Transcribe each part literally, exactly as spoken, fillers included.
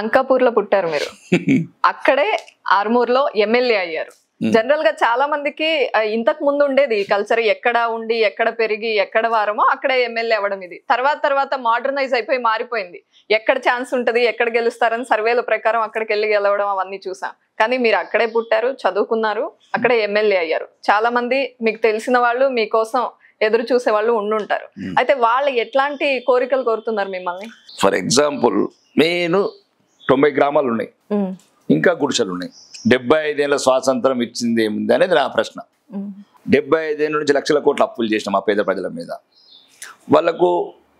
అంకాపూర్లో పుట్టారు మీరు, అక్కడే ఆర్మూర్లో ఎమ్మెల్యే అయ్యారు. జనరల్ గా చాలా మందికి ఇంతకు ముందు ఉండేది కల్చర్, ఎక్కడ ఉండి ఎక్కడ పెరిగి ఎక్కడ వారమో అక్కడే ఎమ్మెల్యే అవ్వడం. ఇది తర్వాత తర్వాత మోడర్నైజ్ అయిపోయి మారిపోయింది. ఎక్కడ ఛాన్స్ ఉంటది, ఎక్కడ గెలుస్తారని సర్వేల ప్రకారం అక్కడికి వెళ్ళి గెలవడం అవన్నీ చూసాం. కానీ మీరు అక్కడే పుట్టారు, చదువుకున్నారు, అక్కడే ఎమ్మెల్యే అయ్యారు. చాలా మంది మీకు తెలిసిన వాళ్ళు, మీకోసం ఎదురు చూసే వాళ్ళు ఉండుంటారు. అయితే వాళ్ళు ఎట్లాంటి కోరికలు కోరుతున్నారు మిమ్మల్ని? ఫర్ ఎగ్జాంపుల్, నేను తొంభై గ్రామాలు ఉన్నాయి, ఇంకా గుడిసెలు ఉన్నాయి. డెబ్బై ఐదేళ్ల స్వాతంత్రం ఇచ్చింది ఏముంది అనేది నా ప్రశ్న. డెబ్బై ఐదేళ్ళ నుంచి లక్షల కోట్ల అప్పులు చేసినాం ఆ పేద ప్రజల మీద. వాళ్ళకు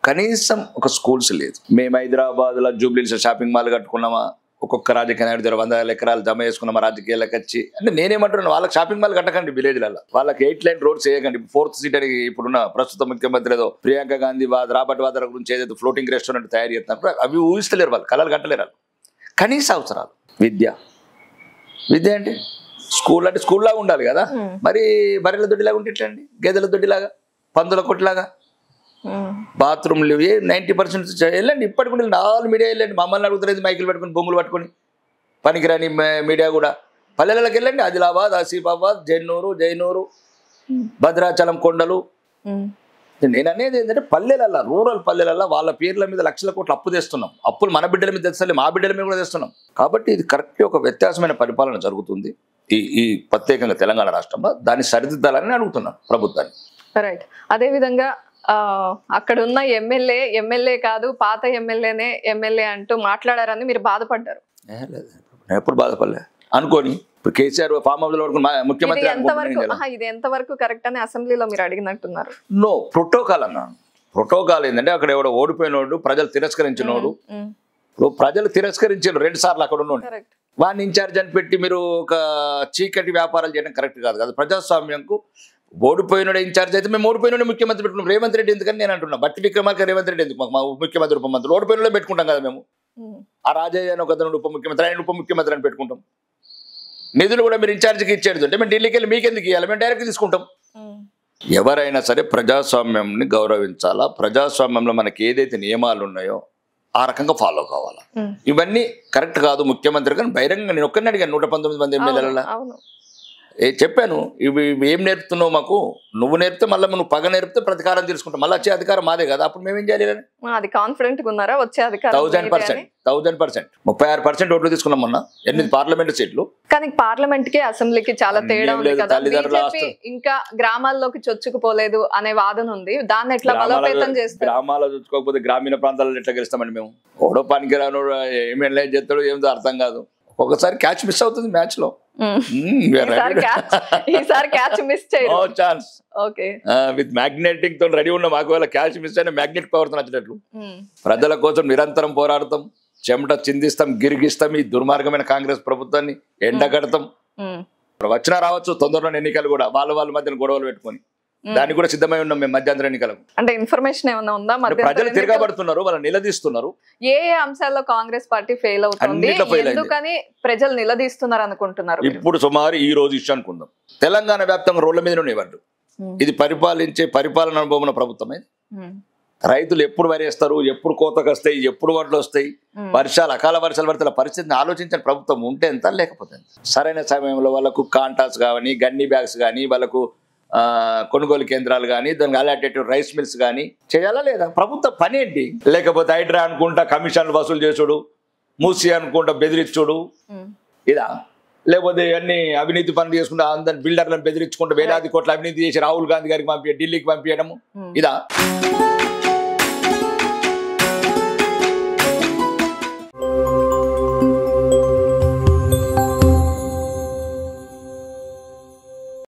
కనీసం ఒక స్కూల్స్ లేదు. మేము హైదరాబాద్లో జూబ్లీస్ షాపింగ్ మాల్ కట్టుకున్నామా, ఒక్కొక్క రాజకీయ నాయుడు వంద ఎకరాలు జమ చేసుకున్నామా రాజకీయాలకు వచ్చి. అంటే నేనేమంటున్నాను, వాళ్ళకి షాపింగ్ మాల్ కట్టకండి విలేజ్లలో, వాళ్ళకి ఎయిట్ లైన్ రోడ్స్ వేయకండి. ఫోర్త్ సీట్ అని ఇప్పుడున్న ప్రస్తుత ముఖ్యమంత్రి ఏదో ప్రియాంక గాంధీ వాద రాబర్ట్ వాద్రా గురించి ఏదైతే ఫ్లోటింగ్ రెస్టారెంట్ తయారు చేస్తున్నారు, అవి ఊహిస్తలేరు వాళ్ళు, కళలు కట్టలేరు వాళ్ళు. కనీస అవసరాలు, విద్య, విద్య అంటే స్కూల్ అంటే స్కూల్లాగా ఉండాలి కదా, మరి బర్రెల దొడ్డిలాగా ఉంటే ఎట్లండి, గేదెల దొడ్డిలాగా, పందుల కొట్టిలాగా. బాత్రూమ్లు ఏ నైంటీ పర్సెంట్ వెళ్ళండి, ఇప్పటికి వెళ్ళి నాలుగు మీడియా వెళ్ళండి. మమ్మల్ని అడుగుతున్నది మైకులు పెట్టుకుని బొంగులు పట్టుకొని పనికిరాని మీడియా కూడా. పల్లెలకు వెళ్ళండి, ఆదిలాబాద్, ఆసిఫాబాద్, జైనూరు, జైనూరు భద్రాచలం కొండలు. నేను అనేది ఏంటంటే పల్లెలల్లో, రూరల్ పల్లెలల్లో వాళ్ళ పేర్ల మీద లక్షల కోట్లు అప్పు తెస్తున్నాం. అప్పులు మన బిడ్డల మీద తెస్తాం, మా బిడ్డల మీద కూడా తెస్తున్నాం. కాబట్టి ఇది కరెక్ట్, ఒక వ్యత్యాసమైన పరిపాలన జరుగుతుంది ఈ ఈ ప్రత్యేకంగా తెలంగాణ రాష్ట్రంలో. దాన్ని సరిదిద్దాలని అడుగుతున్నాను ప్రభుత్వాన్ని. రైట్. అదేవిధంగా అక్కడున్న ఎమ్మెల్యే ఎమ్మెల్యే కాదు, పాత ఎమ్మెల్యేనే ఎమ్మెల్యే అంటూ మాట్లాడారని మీరు బాధపడ్డారు. నేను ఎప్పుడు బాధపడలే అనుకోని. ఇప్పుడు కేసీఆర్ ఫామ్ హౌస్ ముఖ్యమంత్రి ఇది ఎంతవరకు కరెక్ట్ అని అసెంబ్లీలో మీరు అడిగినట్టున్నారు. నో ప్రోటోకాల్ అన్నాను. ప్రోటోకాల్ ఏంటంటే అక్కడ ఎవడో ఓడిపోయినోడు, ప్రజలు తిరస్కరించినోడు, ప్రజలు తిరస్కరించారు రెండు సార్లు అక్కడ ఉన్నాడు, వాడిని ఇన్ఛార్జ్ అని పెట్టి మీరు ఒక చీకటి వ్యాపారాలు చేయడం కరెక్ట్ కాదు కదా. ప్రజాస్వామ్యంకు ఓడిపోయినోడే ఇన్ఛార్జ్ అయితే మేము ఓడిపోయినోడే ముఖ్యమంత్రి పెట్టుకున్నాం. రేవంత్ రెడ్డి ఎందుకని నేను అంటున్నా, బట్టి విక్రమార్క రేవంత్ రెడ్డి ఎందుకు మా ముఖ్యమంత్రి, ఉప మంత్రులు ఓడిపోయినోడే పెట్టుకుంటాం కదా మేము. ఆ రాజయ్య అని ఒక అతను ఉప ముఖ్యమంత్రి, ఆయన ఉప ముఖ్యమంత్రి అని పెట్టుకుంటాం. నిధులు కూడా మీరు ఇన్ఛార్జ్కి ఇచ్చేది అంటే మేము ఢిల్లీకి వెళ్ళి మీకెందుకు ఇవ్వాలి, మేము డైరెక్ట్ తీసుకుంటాం. ఎవరైనా సరే ప్రజాస్వామ్యంని గౌరవించాలా, ప్రజాస్వామ్యంలో మనకి ఏదైతే నియమాలు ఉన్నాయో ఆ రకంగా ఫాలో కావాలా. ఇవన్నీ కరెక్ట్ కాదు ముఖ్యమంత్రి. కానీ బహిరంగంగా నేను ఒక్కరిని అడిగాను నూట పంతొమ్మిది మంది ఎమ్మెల్యేల, ఏ చెప్పాను ఇవి ఏం నేర్పుతున్నావు మాకు, నువ్వు నేర్పితే మళ్ళీ నువ్వు పగ నేర్పితే ప్రతీకారం తీసుకుంటాం, మళ్ళీ వచ్చే అధికారం మాదే కదా, అప్పుడు మేమేం చేయాలి. అది కాన్ఫిడెంట్ ఉన్నారా వచ్చే అధికారం? థౌసండ్ పర్సెంట్ థౌసండ్ పర్సెంట్ ముప్పై ఆరు పర్సెంట్ ఓట్లు తీసుకున్నాం మొన్న, ఎనిమిది పార్లమెంట్ సీట్లు. కానీ పార్లమెంట్ కి అసెంబ్లీకి చాలా తేడా ఉంది కదా. బీజేపీ ఇంకా గ్రామాల్లోకి చొచ్చుకుపోలేదు అనే వాదన ఉంది, దాన్ని ఎట్లా బలోపేతం చేస్తారు? గ్రామాల్లో చొచ్చుకోకపోతే గ్రామీణ ప్రాంతాల్లో ఎట్లా గెలుస్తామండి మేము? ఓడో పనికి రాను, ఏం ఎన్లైన్ చేస్తాడు ఏమిటో అర్థం కాదు. ఒకసారి క్యాచ్ మిస్ అవుతుంది మ్యాచ్ లో, విత్ మ్యాగ్నెటిక్ తో రెడీ ఉన్నాం. మాకు క్యాచ్ మిస్ అయినా మ్యాగ్నెట్ పవర్ తో నచ్చినట్లు ప్రజల కోసం నిరంతరం పోరాడతాం, చెమట చిందిస్తాం, గిరిగిస్తాం ఈ దుర్మార్గమైన కాంగ్రెస్ ప్రభుత్వాన్ని, ఎండగడతాం. వచ్చినా రావచ్చు తొందరలోనే ఎన్నికలు కూడా, వాళ్ళ వాళ్ళ మధ్యన గొడవలు పెట్టుకొని దాన్ని కూడా సిద్ధమై ఉన్నాం మేము మధ్యంతర ఎన్నికలకు. అంటే ఇన్ఫర్మేషన్ ఏమైనా ఉందా? ప్రజలు తిరగబడుతున్నారు, వాళ్ళని నిలదీస్తున్నారు. ఏ అంశాల్లో కాంగ్రెస్ పార్టీ ఫెయిల్ అవుతుంది, ఎందుకని ప్రజలు నిలదీస్తున్నారు అనుకుంటున్నారు? ఇప్పుడు సుమారు ఈ రోజు ఇష్యూ అనుకుందాం, తెలంగాణ వ్యాప్తంగా రోడ్ల మీద ఉండేవాళ్ళు. ఇది పరిపాలించే పరిపాలన అనుభవం ప్రభుత్వమే. రైతులు ఎప్పుడు వరేస్తారు, ఎప్పుడు కోతకు వస్తాయి, ఎప్పుడు వడ్లు వస్తాయి, వర్షాలు అకాల వర్షాలు పడితే పరిస్థితిని ఆలోచించిన ప్రభుత్వం ఉంటే ఎంత, లేకపోతే సరైన సమయంలో వాళ్ళకు కాంటాస్ కానీ, గన్నీ బ్యాగ్స్ కానీ, వాళ్ళకు కొనుగోలు కేంద్రాలు కానీ, దానికి అలాంటి రైస్ మిల్స్ కానీ చేయాలా లేదా? ప్రభుత్వ పని ఏంటి? లేకపోతే హైడ్రా అనుకుంటా కమిషన్లు వసూలు చేసుడు, మూసి అనుకుంటా బెదిరించుడు ఇదా? లేకపోతే ఇవన్నీ అవినీతి పనులు చేసుకుంటా అందరినీ బిల్డర్లను బెదిరించుకుంటూ వేలాది కోట్ల అవినీతి చేసి రాహుల్ గాంధీ గారికి పంపి ఢిల్లీకి పంపించడము ఇదా?